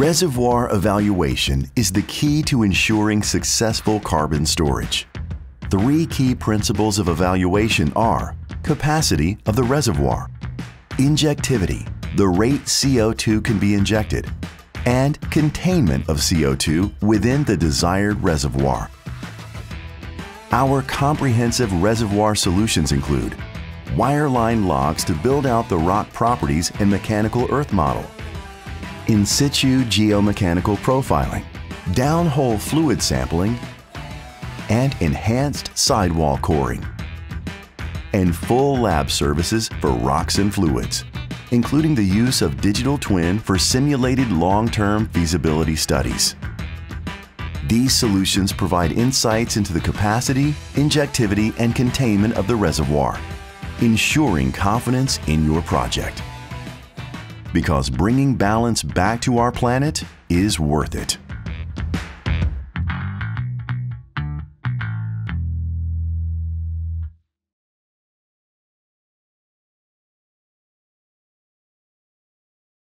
Reservoir evaluation is the key to ensuring successful carbon storage. Three key principles of evaluation are capacity of the reservoir, injectivity, the rate CO2 can be injected, and containment of CO2 within the desired reservoir. Our comprehensive reservoir solutions include wireline logs to build out the rock properties and mechanical earth model, in situ geomechanical profiling, downhole fluid sampling, and enhanced sidewall coring, and full lab services for rocks and fluids, including the use of digital twin for simulated long-term feasibility studies. These solutions provide insights into the capacity, injectivity, and containment of the reservoir, ensuring confidence in your project. Because bringing balance back to our planet is worth it.